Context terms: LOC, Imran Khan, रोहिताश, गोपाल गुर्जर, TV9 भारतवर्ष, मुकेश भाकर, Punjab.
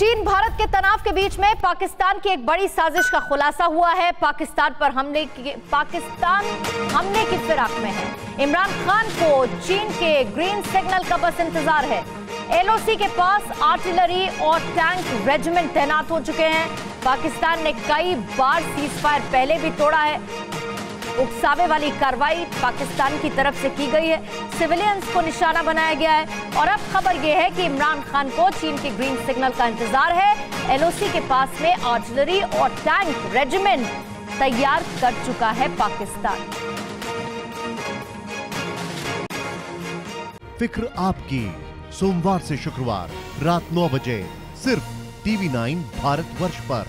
चीन भारत के तनाव के बीच में पाकिस्तान की एक बड़ी साजिश का खुलासा हुआ है। पाकिस्तान पर हमले की फिराक में है। इमरान खान को चीन के ग्रीन सिग्नल का बस इंतजार है। LOC के पास आर्टिलरी और टैंक रेजिमेंट तैनात हो चुके हैं। पाकिस्तान ने कई बार सीजफायर पहले भी तोड़ा है। उकसावे वाली कार्रवाई पाकिस्तान की तरफ से की गई है। सिविलियंस को निशाना बनाया गया है। और अब खबर यह है कि इमरान खान को चीन के ग्रीन सिग्नल का इंतजार है। LOC के पास में आर्टिलरी और टैंक रेजिमेंट तैयार कर चुका है पाकिस्तान। फिक्र आपकी, सोमवार से शुक्रवार रात 9 बजे सिर्फ TV9 भारतवर्ष पर।